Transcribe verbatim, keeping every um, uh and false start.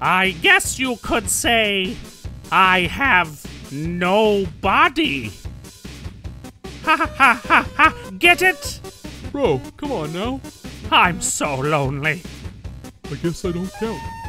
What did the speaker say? I guess you could say I have no body. Ha ha ha ha ha! Get it? Bro, come on now. I'm so lonely. I guess I don't count.